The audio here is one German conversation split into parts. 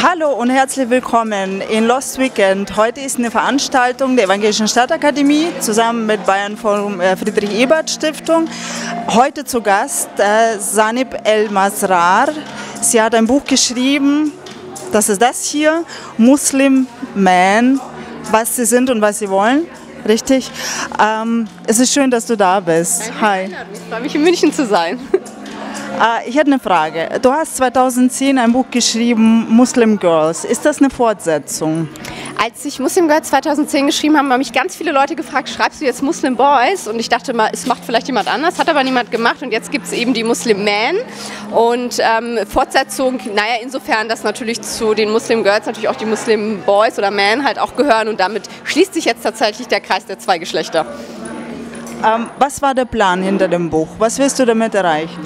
Hallo und herzlich willkommen in LostWeekend. Heute ist eine Veranstaltung der Evangelischen Stadtakademie zusammen mit Bayern Forum, Friedrich Ebert Stiftung. Heute zu Gast Sineb El Masrar. Sie hat ein Buch geschrieben, das ist das hier, Muslim Men, was sie sind und was sie wollen. Richtig. Es ist schön, dass du da bist. Hi. Ich freue mich, in München zu sein. Ich hätte eine Frage. Du hast 2010 ein Buch geschrieben, Muslim Girls. Ist das eine Fortsetzung? Als ich Muslim Girls 2010 geschrieben habe, haben mich ganz viele Leute gefragt, schreibst du jetzt Muslim Boys? Und ich dachte mal, es macht vielleicht jemand anders, hat aber niemand gemacht. Und jetzt gibt es eben die Muslim Men. Und Fortsetzung, naja, insofern, dass natürlich zu den Muslim Girls natürlich auch die Muslim Boys oder Men halt auch gehören. Und damit schließt sich jetzt tatsächlich der Kreis der zwei Geschlechter. Was war der Plan hinter dem Buch? Was willst du damit erreichen?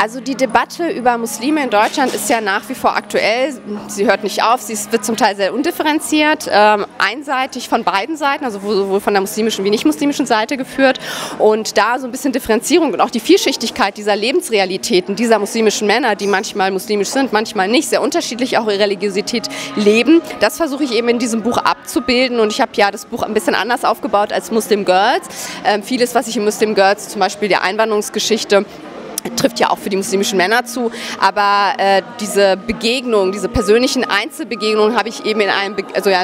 Also die Debatte über Muslime in Deutschland ist ja nach wie vor aktuell. Sie hört nicht auf, sie wird zum Teil sehr undifferenziert, einseitig von beiden Seiten, also sowohl von der muslimischen wie nicht-muslimischen Seite geführt. Und da so ein bisschen Differenzierung und auch die Vielschichtigkeit dieser Lebensrealitäten, dieser muslimischen Männer, die manchmal muslimisch sind, manchmal nicht, sehr unterschiedlich auch ihre Religiosität leben, das versuche ich eben in diesem Buch abzubilden. Und ich habe ja das Buch ein bisschen anders aufgebaut als Muslim Girls. Vieles, was ich in Muslim Girls, zum Beispiel der Einwanderungsgeschichte, trifft ja auch für die muslimischen Männer zu, aber diese Begegnung, diese persönlichen Einzelbegegnungen habe ich eben in einem,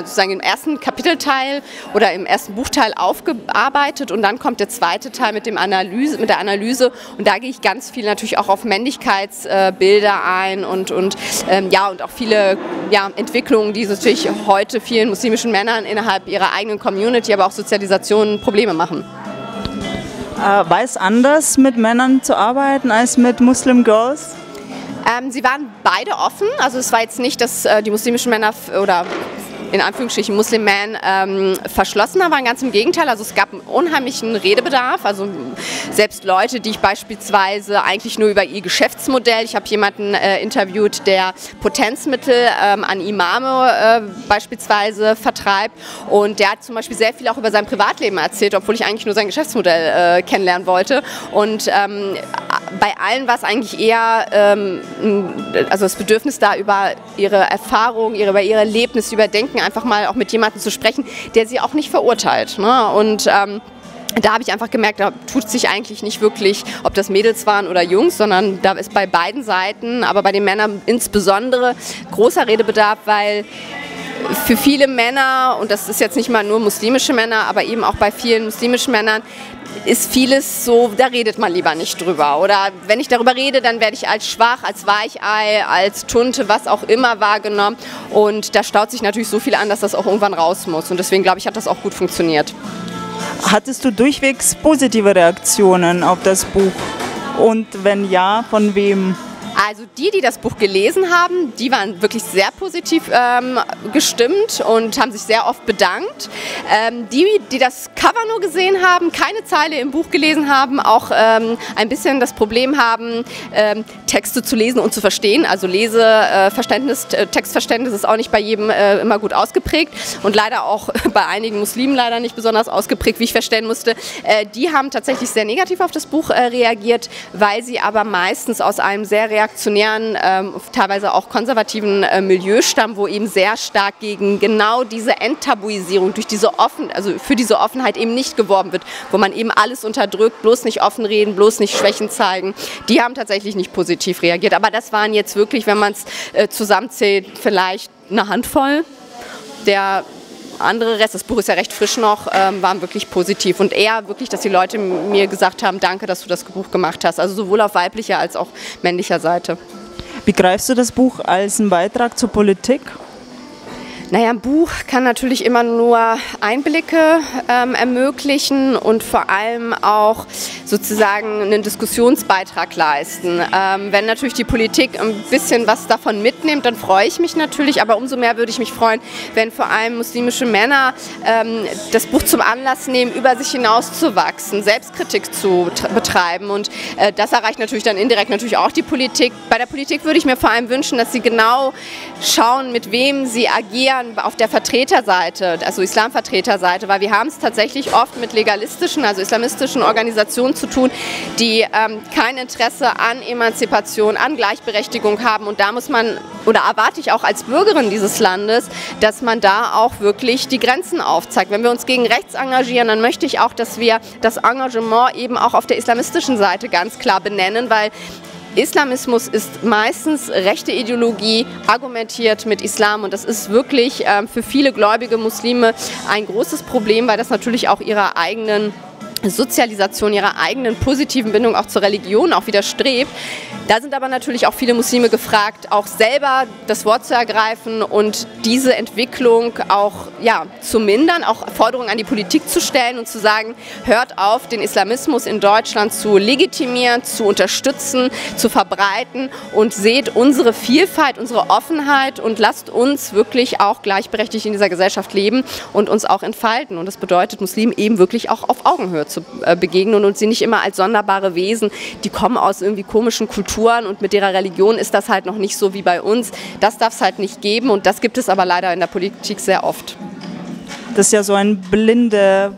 sozusagen im ersten Kapitelteil oder im ersten Buchteil aufgearbeitet, und dann kommt der zweite Teil mit der Analyse, und da gehe ich ganz viel natürlich auch auf Männlichkeitsbilder ein und auch viele Entwicklungen, die natürlich heute vielen muslimischen Männern innerhalb ihrer eigenen Community, aber auch Sozialisationen Probleme machen. War es anders, mit Männern zu arbeiten als mit Muslim Girls? Sie waren beide offen, also es war jetzt nicht, dass die muslimischen Männer oder in Anführungsstrichen Muslim Men verschlossener waren, ganz im Gegenteil, also es gab einen unheimlichen Redebedarf, also selbst Leute, die ich beispielsweise eigentlich nur über ihr Geschäftsmodell, ich habe jemanden interviewt, der Potenzmittel an Imame beispielsweise vertreibt, und der hat zum Beispiel sehr viel auch über sein Privatleben erzählt, obwohl ich eigentlich nur sein Geschäftsmodell kennenlernen wollte, und bei allen war es eigentlich eher also das Bedürfnis da, über ihre Erfahrungen, über ihre Erlebnisse, über Denken einfach mal auch mit jemandem zu sprechen, der sie auch nicht verurteilt, ne? Und da habe ich einfach gemerkt, da tut sich eigentlich nicht wirklich, ob das Mädels waren oder Jungs, sondern da ist bei beiden Seiten, aber bei den Männern insbesondere, großer Redebedarf, weil für viele Männer, und das ist jetzt nicht mal nur muslimische Männer, aber eben auch bei vielen muslimischen Männern, ist vieles so, da redet man lieber nicht drüber. Oder wenn ich darüber rede, dann werde ich als schwach, als Weichei, als Tunte, was auch immer wahrgenommen. Und da staut sich natürlich so viel an, dass das auch irgendwann raus muss. Und deswegen, glaube ich, hat das auch gut funktioniert. Hattest du durchwegs positive Reaktionen auf das Buch? Und wenn ja, von wem? Also die das Buch gelesen haben, die waren wirklich sehr positiv gestimmt und haben sich sehr oft bedankt. Die das Cover nur gesehen haben, keine Zeile im Buch gelesen haben, auch ein bisschen das Problem haben, Texte zu lesen und zu verstehen. Also Leseverständnis, Textverständnis ist auch nicht bei jedem immer gut ausgeprägt und leider auch bei einigen Muslimen leider nicht besonders ausgeprägt, wie ich verstehen musste. Die haben tatsächlich sehr negativ auf das Buch reagiert, weil sie aber meistens aus einem sehr reaktionären, teilweise auch konservativen Milieu stammen, wo eben sehr stark gegen genau diese Enttabuisierung, für diese Offenheit eben nicht geworben wird, wo man eben alles unterdrückt, bloß nicht offen reden, bloß nicht Schwächen zeigen. Die haben tatsächlich nicht positiv reagiert, aber das waren jetzt wirklich, wenn man es zusammenzählt, vielleicht eine Handvoll. Der andere Rest, das Buch ist ja recht frisch noch, waren wirklich positiv, und eher wirklich, dass die Leute mir gesagt haben, danke, dass du das Buch gemacht hast, also sowohl auf weiblicher als auch männlicher Seite. Begreifst du das Buch als einen Beitrag zur Politik? Naja, ein Buch kann natürlich immer nur Einblicke ermöglichen und vor allem auch sozusagen einen Diskussionsbeitrag leisten. Wenn natürlich die Politik ein bisschen was davon mitnimmt, dann freue ich mich natürlich, aber umso mehr würde ich mich freuen, wenn vor allem muslimische Männer das Buch zum Anlass nehmen, über sich hinauszuwachsen, Selbstkritik zu betreiben, und das erreicht natürlich dann indirekt natürlich auch die Politik. Bei der Politik würde ich mir vor allem wünschen, dass sie genau schauen, mit wem sie agieren, eher auf der Vertreterseite, also Islamvertreterseite, weil wir haben es tatsächlich oft mit legalistischen, also islamistischen Organisationen zu tun, die kein Interesse an Emanzipation, an Gleichberechtigung haben. Und da muss man, oder erwarte ich auch als Bürgerin dieses Landes, dass man da auch wirklich die Grenzen aufzeigt. Wenn wir uns gegen rechts engagieren, dann möchte ich auch, dass wir das Engagement eben auch auf der islamistischen Seite ganz klar benennen, weil Islamismus ist meistens rechte Ideologie, argumentiert mit Islam, und das ist wirklich für viele gläubige Muslime ein großes Problem, weil das natürlich auch ihrer eigenen Sozialisation, ihrer eigenen positiven Bindung auch zur Religion auch widerstrebt. Da sind aber natürlich auch viele Muslime gefragt, auch selber das Wort zu ergreifen und diese Entwicklung auch zu mindern, auch Forderungen an die Politik zu stellen und zu sagen, hört auf, den Islamismus in Deutschland zu legitimieren, zu unterstützen, zu verbreiten, und seht unsere Vielfalt, unsere Offenheit und lasst uns wirklich auch gleichberechtigt in dieser Gesellschaft leben und uns auch entfalten. Und das bedeutet, Muslimen eben wirklich auch auf Augenhöhe zu begegnen und sie nicht immer als sonderbare Wesen, die kommen aus irgendwie komischen Kulturen und mit ihrer Religion ist das halt noch nicht so wie bei uns. Das darf es halt nicht geben, und das gibt es aber leider in der Politik sehr oft. Das ist ja so ein blinder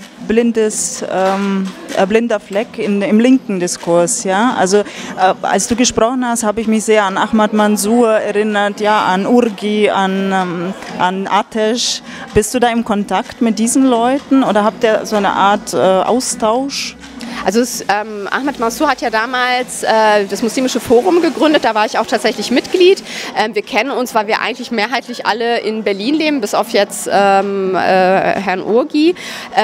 Fleck im linken Diskurs. Ja? Also als du gesprochen hast, habe ich mich sehr an Ahmad Mansour erinnert, ja, an Urgi, an Atesh. Bist du da im Kontakt mit diesen Leuten oder habt ihr so eine Art Austausch? Also Ahmad Mansour hat ja damals das Muslimische Forum gegründet, da war ich auch tatsächlich Mitglied. Wir kennen uns, weil wir eigentlich mehrheitlich alle in Berlin leben, bis auf jetzt Herrn Urgi.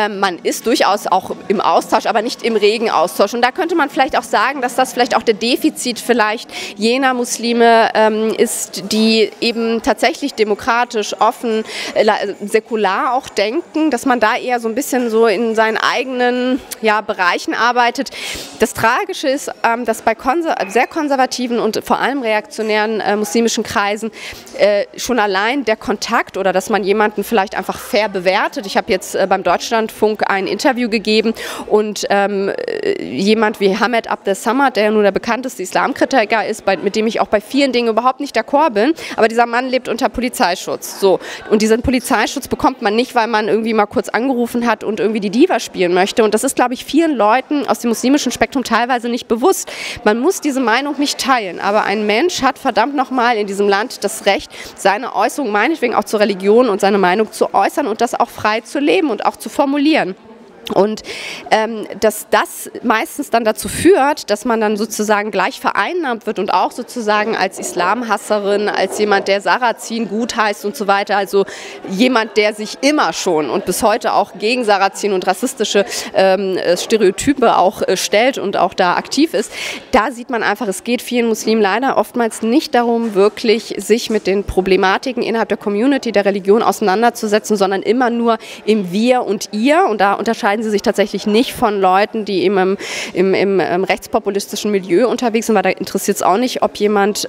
Man ist durchaus auch im Austausch, aber nicht im regen Austausch. Und da könnte man vielleicht auch sagen, dass das vielleicht auch der Defizit vielleicht jener Muslime ist, die eben tatsächlich demokratisch, offen, säkular auch denken, dass man da eher so ein bisschen so in seinen eigenen Bereichen arbeitet. Das Tragische ist, dass bei sehr konservativen und vor allem reaktionären muslimischen Kreisen schon allein der Kontakt oder dass man jemanden vielleicht einfach fair bewertet. Ich habe jetzt beim Deutschlandfunk ein Interview gegeben und jemand wie Hamed Abdel-Samad, der ja nun der bekannteste Islamkritiker ist, mit dem ich auch bei vielen Dingen überhaupt nicht d'accord bin, aber dieser Mann lebt unter Polizeischutz. So. Und diesen Polizeischutz bekommt man nicht, weil man irgendwie mal kurz angerufen hat und irgendwie die Diva spielen möchte. Und das ist, glaube ich, vielen Leuten aus dem muslimischen Spektrum teilweise nicht bewusst. Man muss diese Meinung nicht teilen, aber ein Mensch hat verdammt nochmal in diesem Land das Recht, seine Äußerung meinetwegen auch zur Religion und seine Meinung zu äußern und das auch frei zu leben und auch zu formulieren. Und dass das meistens dann dazu führt, dass man dann sozusagen gleich vereinnahmt wird und auch sozusagen als Islamhasserin, als jemand, der Sarrazin gut heißt und so weiter, also jemand, der sich immer schon und bis heute auch gegen Sarrazin und rassistische Stereotype auch stellt und auch da aktiv ist. Da sieht man einfach, es geht vielen Muslimen leider oftmals nicht darum, wirklich sich mit den Problematiken innerhalb der Community, der Religion auseinanderzusetzen, sondern immer nur im Wir und Ihr, und da unterscheiden sie sich tatsächlich nicht von Leuten, die eben im rechtspopulistischen Milieu unterwegs sind, weil da interessiert es auch nicht, ob jemand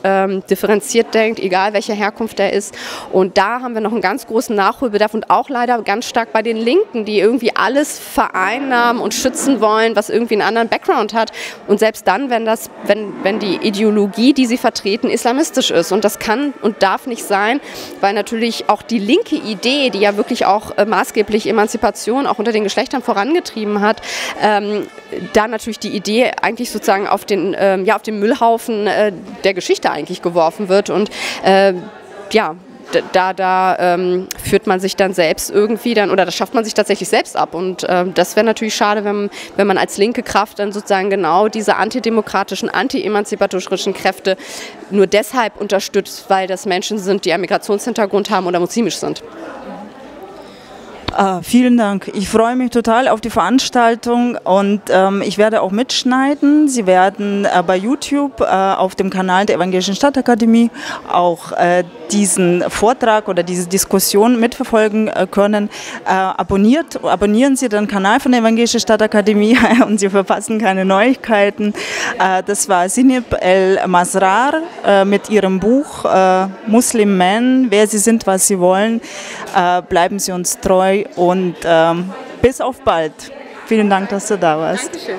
differenziert denkt, egal welche Herkunft er ist. Und da haben wir noch einen ganz großen Nachholbedarf und auch leider ganz stark bei den Linken, die irgendwie alles vereinnahmen und schützen wollen, was irgendwie einen anderen Background hat. Und selbst dann, wenn die Ideologie, die sie vertreten, islamistisch ist. Und das kann und darf nicht sein, weil natürlich auch die linke Idee, die ja wirklich auch maßgeblich Emanzipation auch unter den Geschlechtern vorangetrieben hat, da natürlich die Idee eigentlich sozusagen auf den, auf den Müllhaufen der Geschichte eigentlich geworfen wird, und führt man sich dann selbst irgendwie dann, oder das schafft man sich tatsächlich selbst ab, und das wäre natürlich schade, wenn man als linke Kraft dann sozusagen genau diese antidemokratischen, anti-emanzipatorischen Kräfte nur deshalb unterstützt, weil das Menschen sind, die einen Migrationshintergrund haben oder muslimisch sind. Vielen Dank. Ich freue mich total auf die Veranstaltung, und ich werde auch mitschneiden. Sie werden bei YouTube auf dem Kanal der Evangelischen Stadtakademie auch diesen Vortrag oder diese Diskussion mitverfolgen können. Abonnieren Sie den Kanal von der Evangelischen Stadtakademie und Sie verpassen keine Neuigkeiten. Das war Sineb El Masrar mit ihrem Buch Muslim Men, wer Sie sind, was Sie wollen. Bleiben Sie uns treu. Und bis auf bald. Vielen Dank, dass du da warst. Dankeschön.